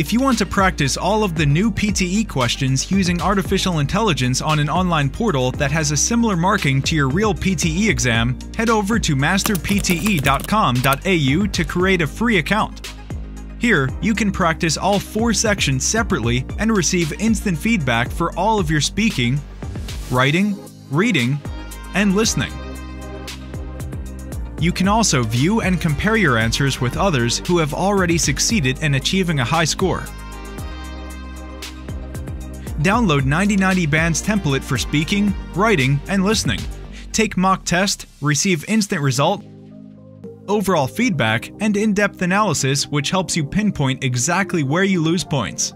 If you want to practice all of the new PTE questions using artificial intelligence on an online portal that has a similar marking to your real PTE exam, head over to masterpte.com.au to create a free account. Here, you can practice all 4 sections separately and receive instant feedback for all of your speaking, writing, reading, and listening. You can also view and compare your answers with others who have already succeeded in achieving a high score. Download 9090 Band's template for speaking, writing, and listening. Take mock test, receive instant result, overall feedback, and in-depth analysis, which helps you pinpoint exactly where you lose points.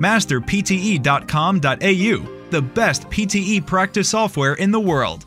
masterpte.com.au, the best PTE practice software in the world.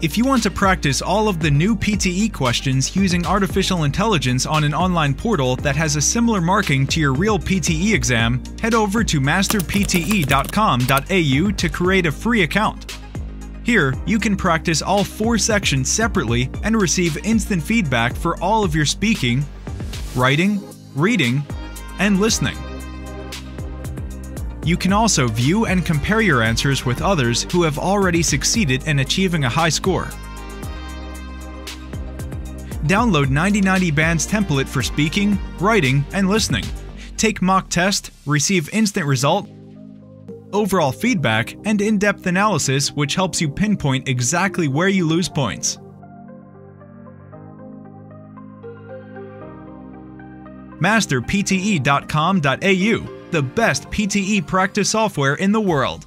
If you want to practice all of the new PTE questions using artificial intelligence on an online portal that has a similar marking to your real PTE exam, head over to masterpte.com.au to create a free account. Here, you can practice all four sections separately and receive instant feedback for all of your speaking, writing, reading, and listening. You can also view and compare your answers with others who have already succeeded in achieving a high score. Download 9090 Band's template for speaking, writing, and listening. Take mock test, receive instant result, overall feedback, and in-depth analysis, which helps you pinpoint exactly where you lose points. masterpte.com.au, the best PTE practice software in the world.